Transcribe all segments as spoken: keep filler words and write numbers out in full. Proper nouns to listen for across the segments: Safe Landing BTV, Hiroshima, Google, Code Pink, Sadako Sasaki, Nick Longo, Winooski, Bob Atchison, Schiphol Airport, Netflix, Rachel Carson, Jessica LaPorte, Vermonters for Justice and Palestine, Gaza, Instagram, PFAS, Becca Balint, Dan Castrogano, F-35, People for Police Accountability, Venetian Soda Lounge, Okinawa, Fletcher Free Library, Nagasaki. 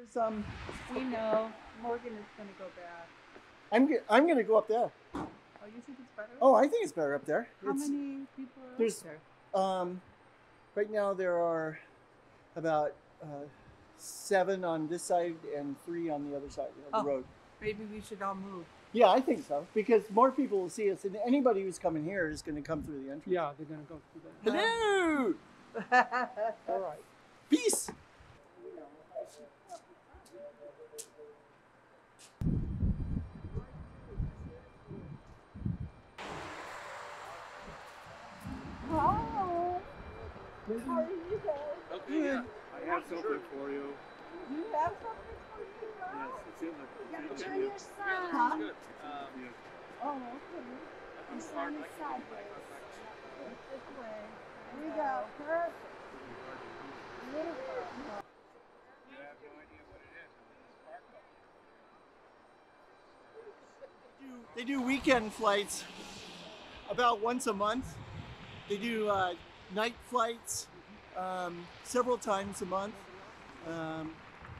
There's um, we know Morgan is gonna go back. I'm I'm gonna go up there. Oh, you think it's better? Oh, I think it's better up there. How it's, many people are up there? Um, right now there are about uh, seven on this side and three on the other side of oh, the road. Maybe we should all move. Yeah, I think so, because more people will see us, and anybody who's coming here is going to come through the entrance. Yeah, they're going to go through that. Hello! All right. Peace! Hi! How are you guys? Okay, yeah. I have something for you. You have something for me? Yes, it's in the picture. Your son. Huh? Um, yeah. Oh, okay. Your son is sideways. This way. Here we go. Perfect. Beautiful. You have no idea what it is. It's sparkle. They do weekend flights about once a month. They do uh, night flights um, several times a month. Um,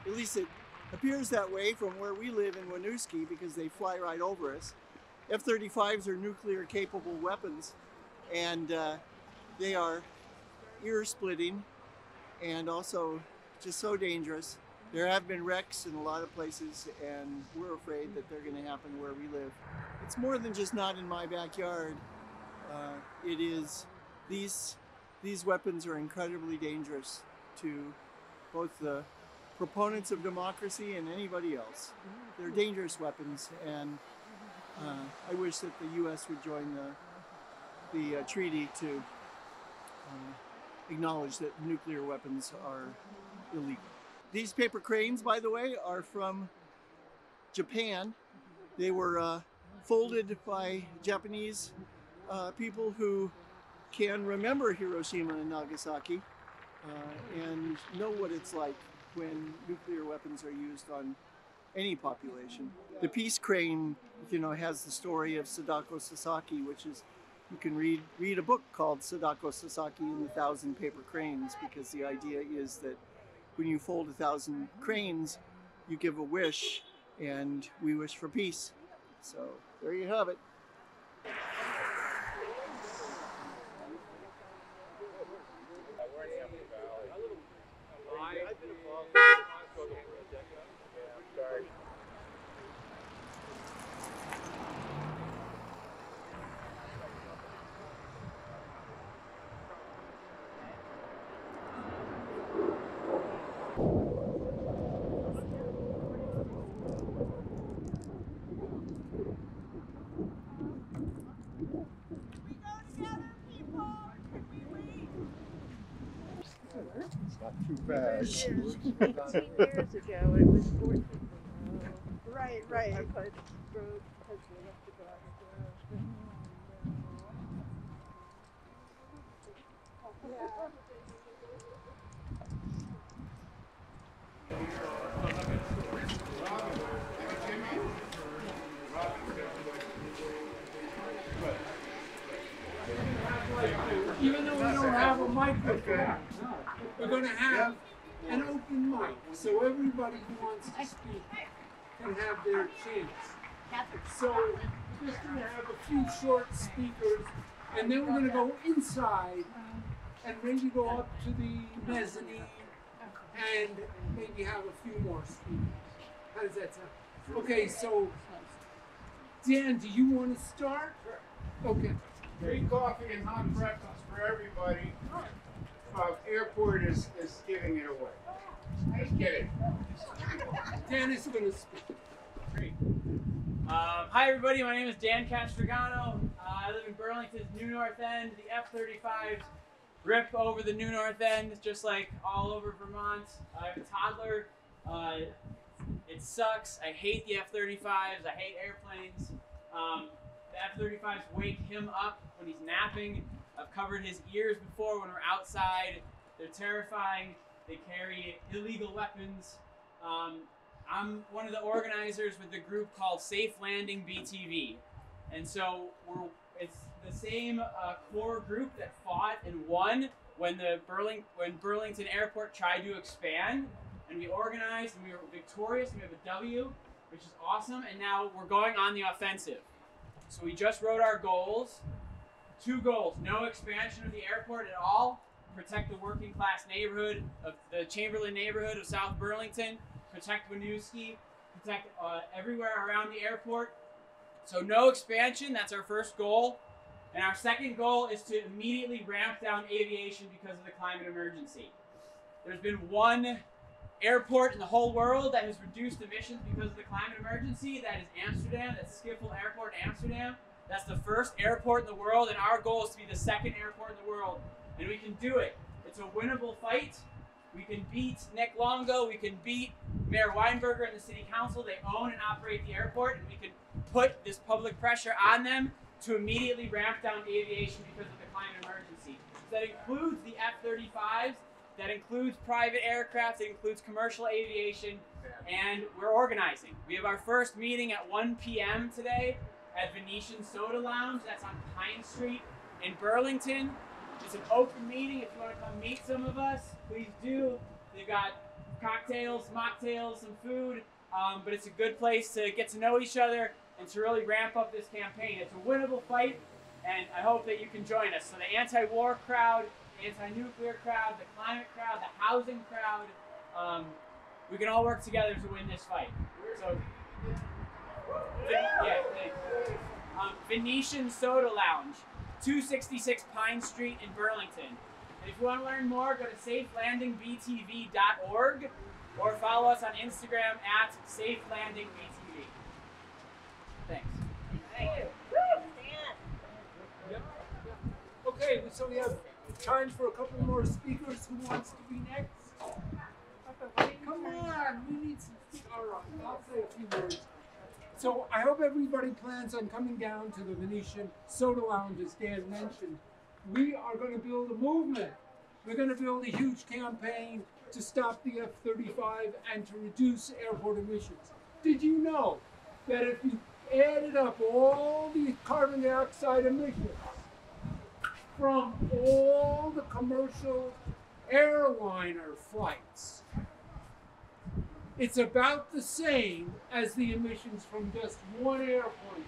At least it appears that way from where we live in Winooski, because they fly right over us. F thirty-fives are nuclear-capable weapons, and uh, they are ear-splitting and also just so dangerous. There have been wrecks in a lot of places, and we're afraid that they're going to happen where we live. It's more than just not in my backyard. Uh, it is these these weapons are incredibly dangerous to both the proponents of democracy and anybody else. They're dangerous weapons, and uh, I wish that the U S would join the, the uh, treaty to uh, acknowledge that nuclear weapons are illegal. These paper cranes, by the way, are from Japan. They were uh, folded by Japanese uh, people who can remember Hiroshima and Nagasaki uh, and know what it's like when nuclear weapons are used on any population. The Peace Crane, you know, has the story of Sadako Sasaki, which is, you can read, read a book called Sadako Sasaki and the Thousand Paper Cranes, because the idea is that when you fold a thousand cranes, you give a wish, and we wish for peace. So there you have it. Years, eighteen years ago, it was fourteen. Right, right. Our road has been up to go out the road. Yeah. Even though we don't have a microphone, we're going to have an open mic, so everybody who wants to speak can have their chance. So we're just going to have a few short speakers, and then we're going to go inside and maybe go up to the mezzanine and maybe have a few more speakers. How does that sound? Okay, so Dan, do you want to start? Okay. Free coffee and hot pretzels for everybody. Uh, airport is, is giving it away. Just kidding. Dan is going to speak. Great. Um, hi, everybody. My name is Dan Castrogano. Uh, I live in Burlington's New North End. The F thirty-fives rip over the New North End, just like all over Vermont. I have a toddler. Uh, it sucks. I hate the F thirty-fives. I hate airplanes. Um, the F thirty-fives wake him up when he's napping. I've covered his ears before when we're outside. They're terrifying. They carry illegal weapons. Um, I'm one of the organizers with the group called Safe Landing B T V. And so we're, it's the same uh, core group that fought and won when, the Burling, when Burlington Airport tried to expand. and we organized and we were victorious and we have a W, which is awesome. And now we're going on the offensive. So we just wrote our goals, two goals: no expansion of the airport at all, protect the working class neighborhood of the Chamberlain neighborhood of South Burlington, protect Winooski, protect uh, everywhere around the airport. So no expansion, that's our first goal. And our second goal is to immediately ramp down aviation because of the climate emergency. There's been one airport in the whole world that has reduced emissions because of the climate emergency. That is Amsterdam. That's Schiphol Airport in Amsterdam. That's the first airport in the world, and our goal is to be the second airport in the world. And we can do it. It's a winnable fight. We can beat Nick Longo. We can beat Mayor Weinberger and the city council. They own and operate the airport, and we can put this public pressure on them to immediately ramp down aviation because of the climate emergency. So that includes the F thirty-fives, that includes private aircraft, it includes commercial aviation, and we're organizing. We have our first meeting at one P M today at Venetian Soda Lounge, that's on Pine Street in Burlington. It's an open meeting. If you want to come meet some of us, please do. They've got cocktails, mocktails, some food, um, but it's a good place to get to know each other and to really ramp up this campaign. It's a winnable fight, and I hope that you can join us. So the anti-war crowd, the anti-nuclear crowd, the climate crowd, the housing crowd, um, we can all work together to win this fight. So, yeah, thanks. Um, Venetian Soda Lounge, two sixty-six Pine Street in Burlington. And if you want to learn more, go to safe landing B T V dot org or follow us on Instagram at safe landing B T V. Thanks. Thank you. Yep. Okay, so we have time for a couple more speakers. Who wants to be next? Come on, we need some. All right, I'll say a few words. So I hope everybody plans on coming down to the Venetian Soda Lounge, as Dan mentioned. We are going to build a movement. We're going to build a huge campaign to stop the F thirty-five and to reduce airport emissions. Did you know that if you added up all the carbon dioxide emissions from all the commercial airliner flights, it's about the same as the emissions from just one airplane,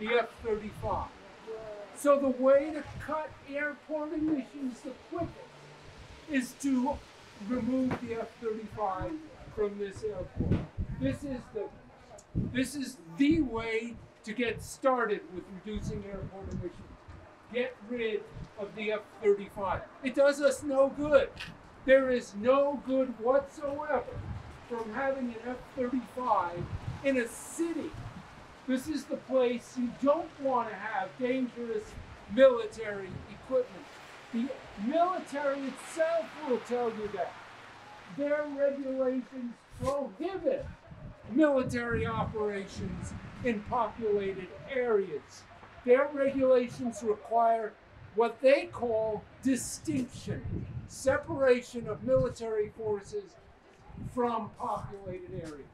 the F thirty-five. So the way to cut airport emissions the quickest is to remove the F thirty-five from this airport. This is the, this is the way to get started with reducing airport emissions. Get rid of the F thirty-five. It does us no good. There is no good whatsoever from having an F thirty-five in a city. This is the place you don't want to have dangerous military equipment. The military itself will tell you that. Their regulations prohibit military operations in populated areas. Their regulations require what they call distinction, separation of military forces from populated areas.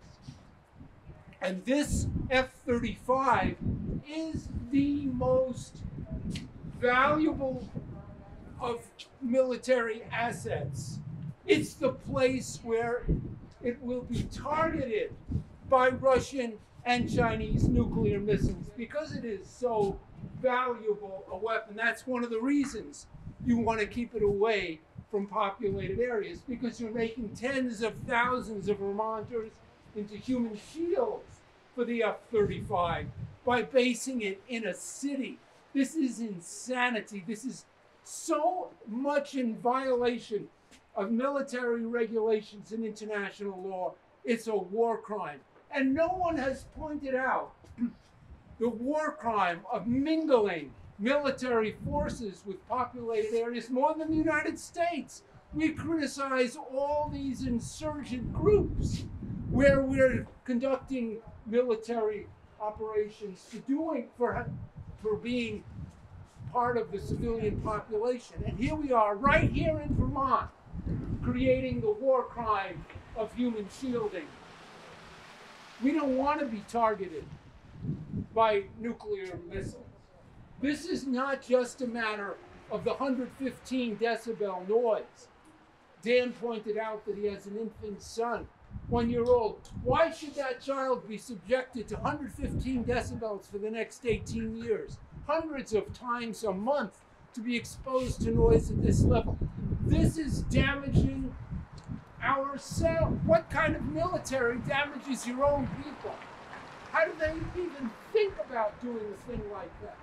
And this F thirty-five is the most valuable of military assets. It's the place where it will be targeted by Russian and Chinese nuclear missiles because it is so valuable a weapon. That's one of the reasons you want to keep it away from populated areas, because you're making tens of thousands of Vermonters into human shields for the F thirty-five by basing it in a city. This is insanity. This is so much in violation of military regulations and international law. It's a war crime. And no one has pointed out the war crime of mingling military forces with populated areas more than the United States. We criticize all these insurgent groups where we're conducting military operations for doing for, for being part of the civilian population. And here we are, right here in Vermont, creating the war crime of human shielding. We don't want to be targeted by nuclear missiles. This is not just a matter of the one hundred fifteen decibel noise. Dan pointed out that he has an infant son, one year old. Why should that child be subjected to one hundred fifteen decibels for the next eighteen years, hundreds of times a month, to be exposed to noise at this level? This is damaging ourselves. What kind of military damages your own people? How do they even think about doing a thing like that?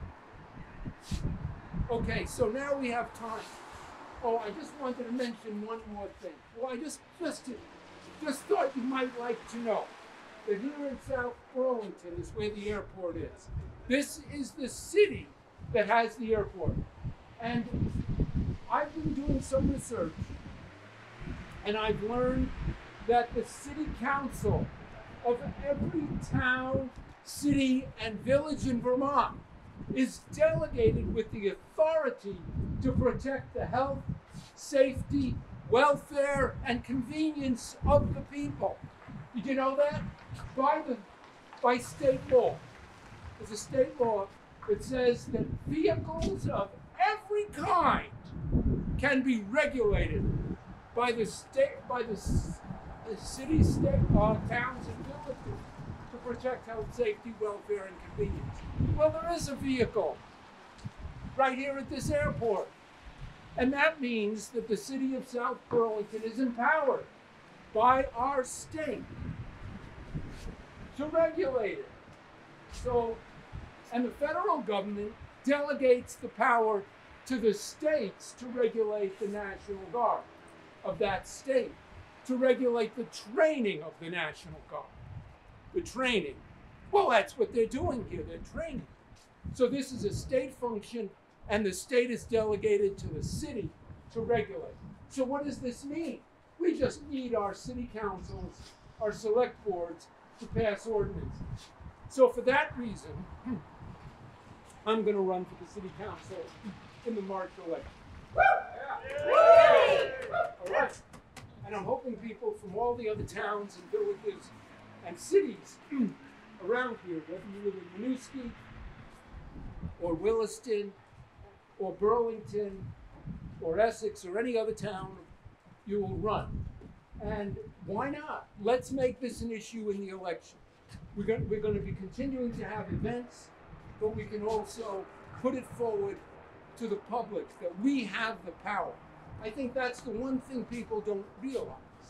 Okay, so now we have time. Oh, I just wanted to mention one more thing. Well, I just just, just thought you might like to know that here in South Burlington is where the airport is. This is the city that has the airport. And I've been doing some research, and I've learned that the city council of every town, city, and village in Vermont is delegated with the authority to protect the health, safety, welfare, and convenience of the people. Did you know that? By, the, by state law. There's a state law that says that vehicles of every kind can be regulated by the state, by the, the city, state, uh, towns, and villages to protect health, safety, welfare, and convenience. Well, there is a vehicle right here at this airport, and that means that the city of South Burlington is empowered by our state to regulate it. So, and the federal government delegates the power to the states to regulate the National Guard of that state, to regulate the training of the National Guard. The training. Well, that's what they're doing here, they're training. So this is a state function, and the state is delegated to the city to regulate. So what does this mean? We just need our city councils, our select boards, to pass ordinances. So for that reason, I'm going to run for the city council in the March election. Woo! Yeah. All right. And I'm hoping people from all the other towns and villages and cities around here, whether you live in Winooski or Williston or Burlington or Essex or any other town, you will run. And why not? Let's make this an issue in the election. We're going to, we're going to be continuing to have events, but we can also put it forward to the public that we have the power. I think that's the one thing people don't realize.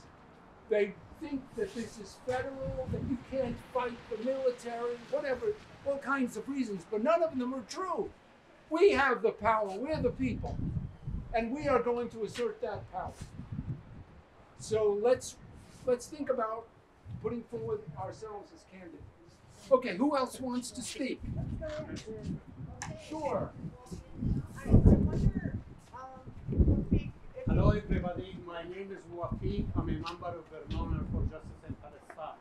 They think that this is federal, that you can't fight the military, whatever, all kinds of reasons, but none of them are true. We have the power, we're the people, and we are going to assert that power. So let's, let's think about putting forward ourselves as candidates. Okay, who else wants to speak? Sure. I, I wonder, um, if hello everybody, my name is Wafik. I'm a member of Vermonters for Justice and Palestine.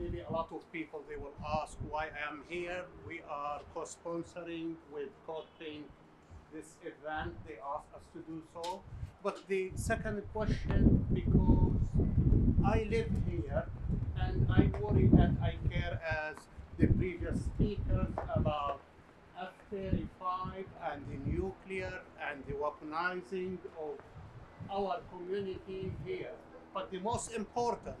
Maybe a lot of people, they will ask why I am here. We are co-sponsoring with Code Pink this event. They asked us to do so. But the second question, because I live here, and I worry and I care as the previous speakers about F thirty-five and the nuclear and the weaponizing of our community here. But the most important,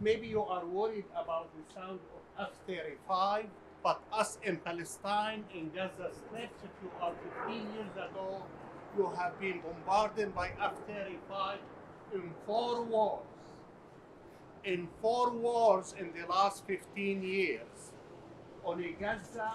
maybe you are worried about the sound of F thirty-five, but us in Palestine, in Gaza Strip, if you are fifteen years ago, you have been bombarded by F thirty-five in four wars. In four wars in the last fifteen years. On Gaza,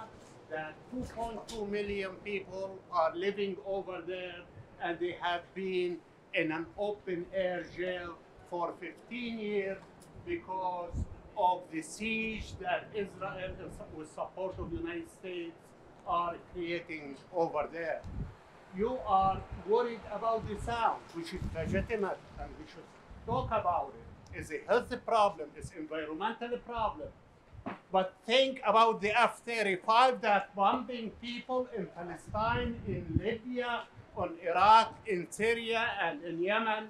that two point two million people are living over there, and they have been in an open air jail for fifteen years because of the siege that Israel, with support of the United States, are creating over there. You are worried about the sound, which is legitimate, and we should talk about it. It's a health problem, it's an environmental problem. But think about the F thirty-five that bombing people in Palestine, in Libya, on Iraq, in Syria, and in Yemen.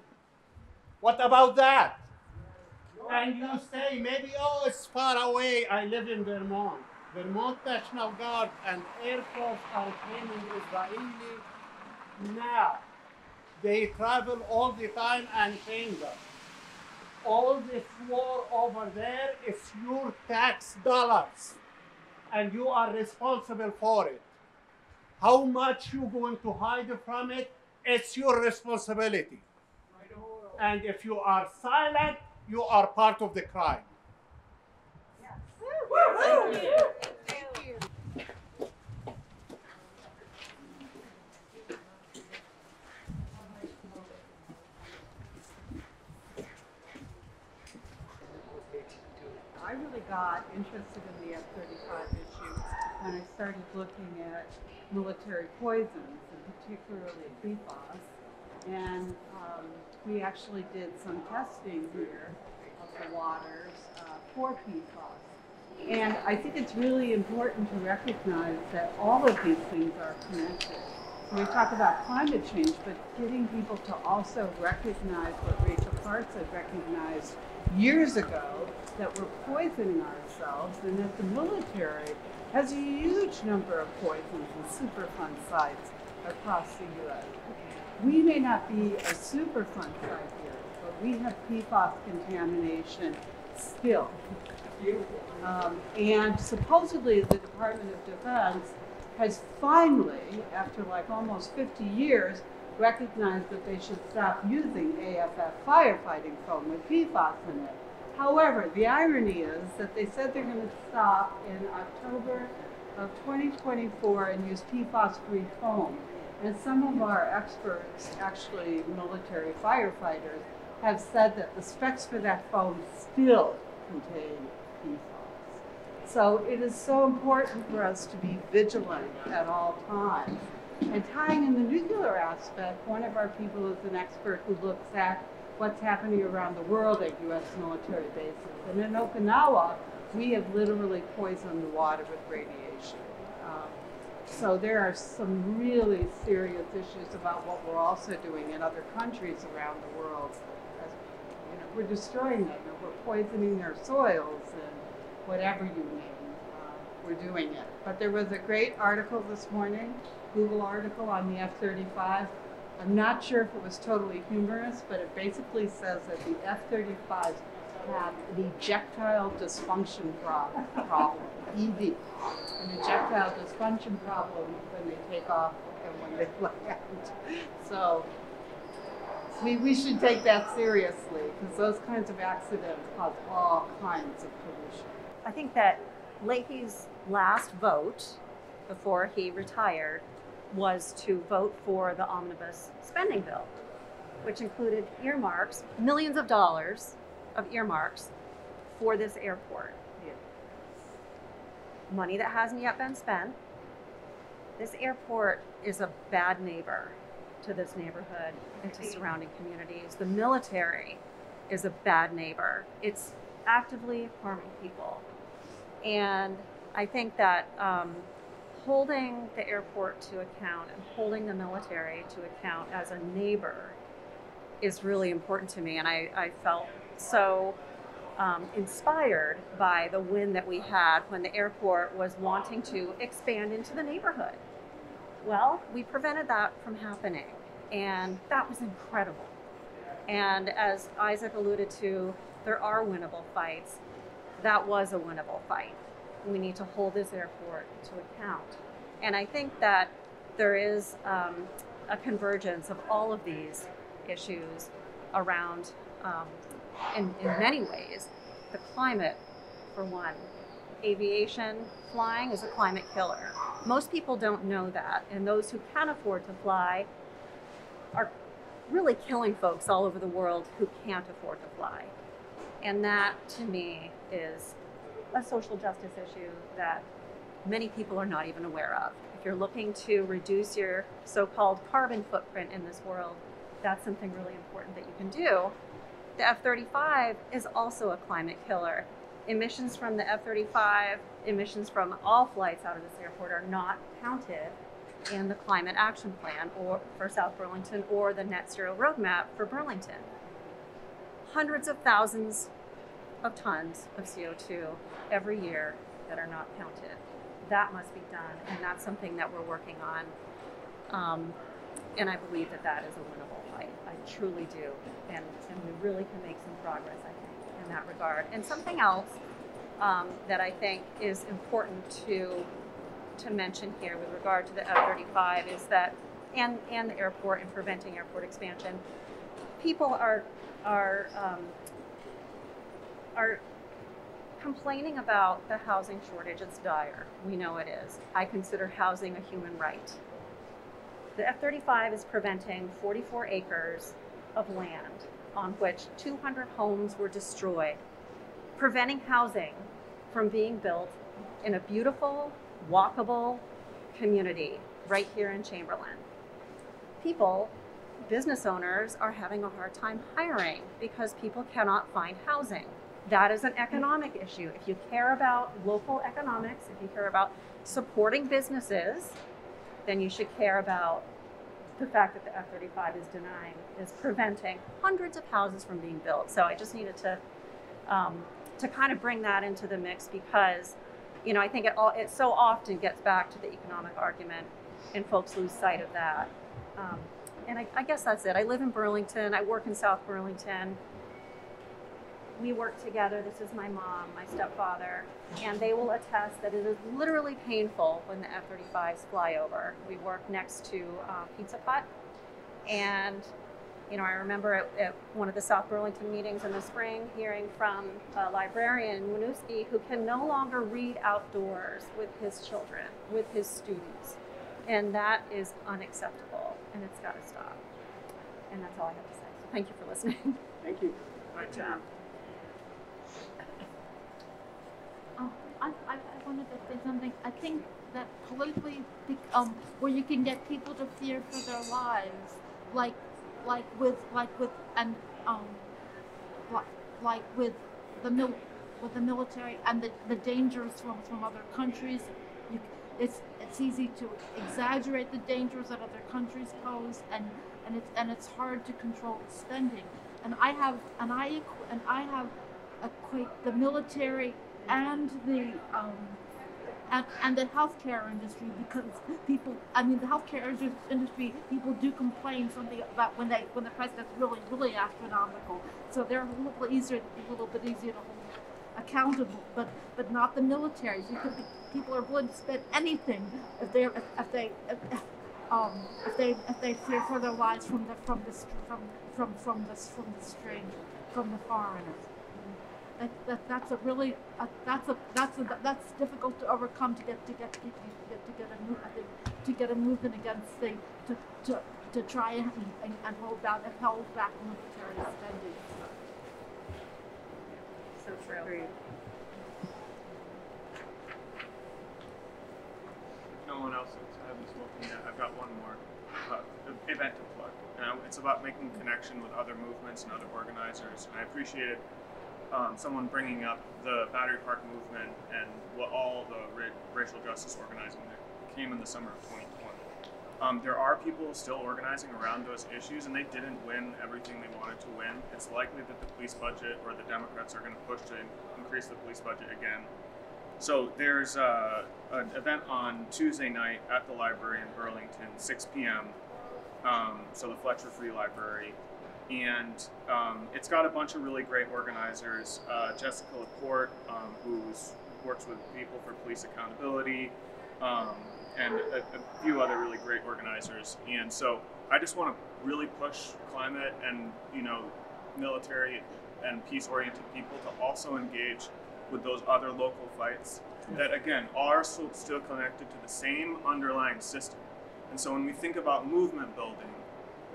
What about that? And you say, maybe, oh, it's far away. I live in Vermont. Vermont National Guard and Air Force are training Israeli now. They travel all the time and train them. All this war over there is your tax dollars, and you are responsible for it. How much you're going to hide from it, it's your responsibility. And if you are silent, you are part of the crime. Yes. Thank you. Thank you. I really got interested in the F thirty-five issue when I started looking at military poisons, and particularly P FAS. And um, we actually did some testing here of the waters uh, for P FAS. And I think it's really important to recognize that all of these things are connected. So we talk about climate change, but getting people to also recognize what Rachel Carson recognized years ago, that we're poisoning ourselves, and that the military has a huge number of poisons and Superfund sites across the U S We may not be a Superfund site here, but we have P FAS contamination still. Um, and supposedly the Department of Defense has finally, after like almost fifty years, recognized that they should stop using A F F firefighting foam with P FAS in it. However, the irony is that they said they're going to stop in October of twenty twenty-four and use P FAS-free foam. And some of our experts, actually military firefighters, have said that the specs for that foam still contain P FAS. So it is so important for us to be vigilant at all times. And tying in the nuclear aspect, one of our people is an expert who looks at what's happening around the world at U S military bases. And in Okinawa, we have literally poisoned the water with radiation. Um, So there are some really serious issues about what we're also doing in other countries around the world. As, you know, we're destroying them, and we're poisoning their soils, and whatever you name, uh, we're doing it. But there was a great article this morning, Google article on the F thirty-five. I'm not sure if it was totally humorous, but it basically says that the F thirty-fives have an ejectile dysfunction problem. E D, an ejectile dysfunction problem when they take off and when they land. So we, we should take that seriously, because those kinds of accidents cause all kinds of pollution. I think that Leahy's last vote before he retired was to vote for the omnibus spending bill, which included earmarks, millions of dollars of earmarks for this airport. Money that hasn't yet been spent. This airport is a bad neighbor to this neighborhood and to surrounding communities. The military is a bad neighbor. It's actively harming people. And I think that um, holding the airport to account and holding the military to account as a neighbor is really important to me. And I, I felt so Um, inspired by the win that we had when the airport was wanting to expand into the neighborhood. Well, we prevented that from happening, and that was incredible. And as Isaac alluded to, there are winnable fights. That was a winnable fight. We need to hold this airport to account. And I think that there is um, a convergence of all of these issues around um, In, in many ways, the climate, for one. Aviation, flying is a climate killer. Most people don't know that, and those who can afford to fly are really killing folks all over the world who can't afford to fly. And that, to me, is a social justice issue that many people are not even aware of. If you're looking to reduce your so-called carbon footprint in this world, that's something really important that you can do. The F thirty-five is also a climate killer. Emissions from the F thirty-five, emissions from all flights out of this airport are not counted in the Climate Action Plan or for South Burlington or the Net Zero Roadmap for Burlington. Hundreds of thousands of tons of C O two every year that are not counted. That must be done, and that's something that we're working on. Um, and I believe that that is a winnable fight. I truly do, and, and we really can make some progress, I think, in that regard. And something else um, that I think is important to to mention here with regard to the F thirty-five is that, and and the airport and preventing airport expansion, people are are um, are complaining about the housing shortage. It's dire. We know it is. I consider housing a human right. The F thirty-five is preventing forty-four acres of land on which two hundred homes were destroyed, preventing housing from being built in a beautiful, walkable community right here in Chamberlain. People, business owners, are having a hard time hiring because people cannot find housing. That is an economic issue. If you care about local economics, if you care about supporting businesses, then you should care about the fact that the F thirty-five is denying, is preventing hundreds of houses from being built. So I just needed to um, to kind of bring that into the mix because, you know, I think it all it so often gets back to the economic argument, and folks lose sight of that. Um, and I, I guess that's it. I live in Burlington. I work in South Burlington. We work together. This is my mom, my stepfather, and they will attest that it is literally painful when the F thirty-fives fly over. We work next to uh, Pizza Hut, and you know, I remember at, at one of the South Burlington meetings in the spring hearing from a librarian, Winooski, who can no longer read outdoors with his children, with his students, and that is unacceptable, and it's got to stop. And that's all I have to say. So thank you for listening. Thank you. Good job. Oh, I, I, I wanted to say something. I think that politically, um, where you can get people to fear for their lives, like, like with, like with, and um, like, like with the mil, with the military and the, the dangers from from other countries. You, it's it's easy to exaggerate the dangers that other countries pose, and and it's and it's hard to control spending. And I have, and I, and I have, equate the military and the um, and, and the healthcare industry, because people, I mean, the healthcare industry, people do complain something about when they when the price gets really really astronomical. So they're a little easier, a little bit easier to hold accountable, but but not the military. Because people are willing to spend anything if they if they if, um, if they if they fear for their lives from the from this from from from this from the stranger, from the foreigner. That, that that's a really a, that's a that's a, that's difficult to overcome to get to get to get to get a move, I think, to get a movement against the to to, to try and, and, and hold back and hold back military spending. So true. No one else hasn't spoken yet. I've got one more uh, event to plug. You know, it's about making connection with other movements and other organizers, and I appreciate it. Um, someone bringing up the Battery Park movement and what all the ra racial justice organizing that came in the summer of twenty twenty. Um, there are people still organizing around those issues, and they didn't win everything they wanted to win. It's likely that the police budget, or the Democrats are going to push to increase the police budget again. So there's uh, an event on Tuesday night at the library in Burlington, six p m Um, so the Fletcher Free Library. And um, it's got a bunch of really great organizers. Uh, Jessica LaPorte, um, who works with People for Police Accountability, um, and a, a few other really great organizers. And so I just want to really push climate and, you know, military and peace-oriented people to also engage with those other local fights that, again, are still, still connected to the same underlying system. And so when we think about movement building,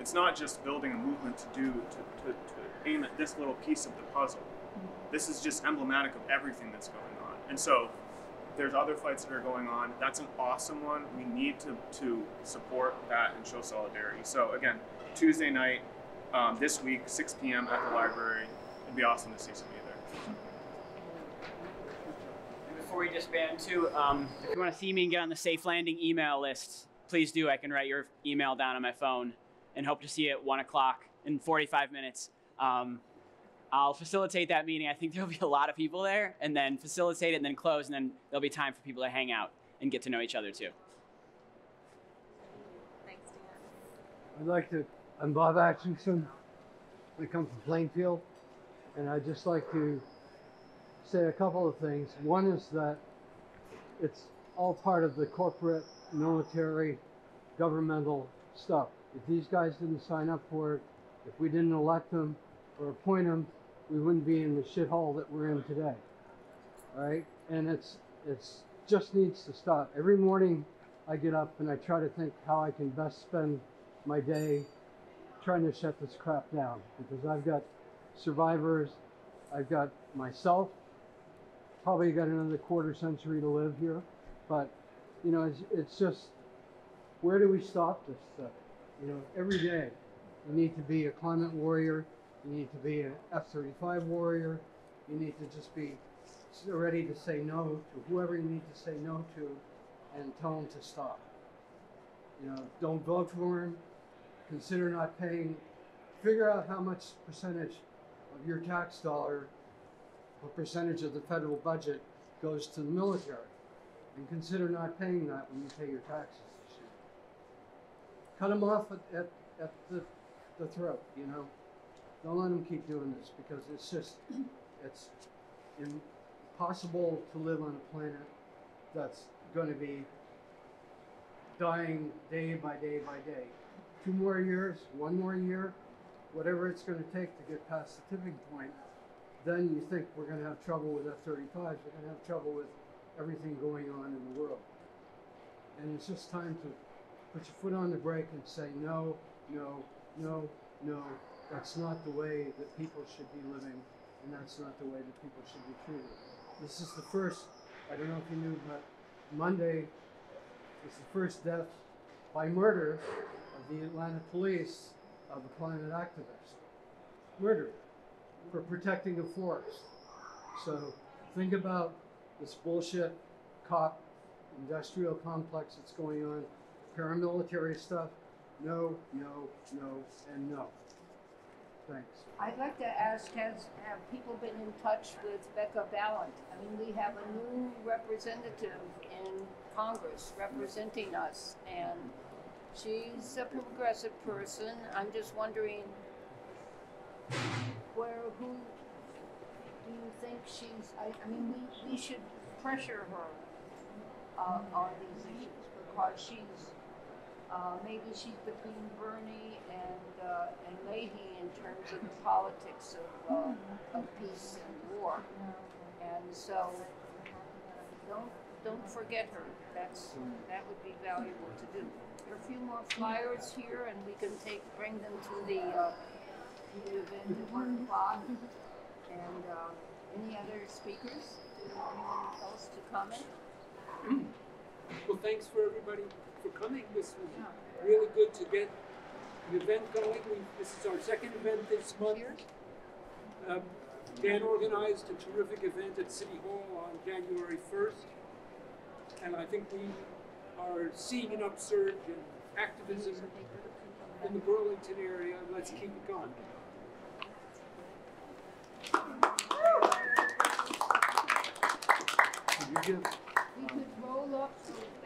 it's not just building a movement to do to, to, to aim at this little piece of the puzzle. This is just emblematic of everything that's going on. And so there's other fights that are going on. That's an awesome one. We need to, to support that and show solidarity. So again, Tuesday night, um, this week, six p m at the library. It'd be awesome to see somebody there. Before we disband too, um, if you want to see me and get on the Safe Landing email list, please do. I can write your email down on my phone, and hope to see you at one o'clock in forty-five minutes. Um, I'll facilitate that meeting. I think there'll be a lot of people there, and then facilitate it and then close, and then there'll be time for people to hang out and get to know each other too. Thanks, Dan. I'd like to, I'm Bob Atchison. I come from Plainfield, and I'd just like to say a couple of things. One is that it's all part of the corporate, military, governmental stuff. If these guys didn't sign up for it, if we didn't elect them or appoint them, we wouldn't be in the shithole that we're in today. All right? And it's it's just needs to stop. Every morning I get up and I try to think how I can best spend my day trying to shut this crap down, because I've got survivors, I've got myself, probably got another quarter century to live here, but you know, it's, it's just, where do we stop this stuff? You know, every day you need to be a climate warrior, you need to be an F thirty-five warrior, you need to just be ready to say no to whoever you need to say no to and tell them to stop. You know, don't vote for them, consider not paying, figure out how much percentage of your tax dollar, what percentage of the federal budget goes to the military, and consider not paying that when you pay your taxes this year. Cut them off at, at, at the, the throat, you know. Don't let them keep doing this, because it's just, it's impossible to live on a planet that's going to be dying day by day by day. Two more years, one more year, whatever it's going to take to get past the tipping point, then you think we're going to have trouble with F thirty-fives, we're going to have trouble with everything going on in the world. And it's just time to put your foot on the brake and say, no, no, no, no, that's not the way that people should be living, and that's not the way that people should be treated. This is the first, I don't know if you knew, but Monday was the first death by murder of the Atlanta police of a climate activist. Murdered for protecting a forest. So think about this bullshit cop industrial complex that's going on, paramilitary stuff. No, no, no, and no. Thanks. I'd like to ask, has have people been in touch with Becca Balint? I mean, we have a new representative in Congress representing us, and she's a progressive person. I'm just wondering, where, who do you think she's, I, I mean, we, we should pressure her uh, on these issues, because she's, Uh, maybe she's between Bernie and, uh, and Leahy in terms of the politics of, uh, of peace and war. And so don't, don't forget her. That's, that would be valuable to do. There are a few more flyers here, and we can take, bring them to the, uh, the event at one o'clock. And uh, any other speakers? Do you want anyone else to comment? Well, thanks for everybody for coming. This was really good to get an event going. We, this is our second event this month. Um, Dan organized a terrific event at City Hall on January first, and I think we are seeing an upsurge in activism in the Burlington area. Let's keep it going. Did you give? We could roll up.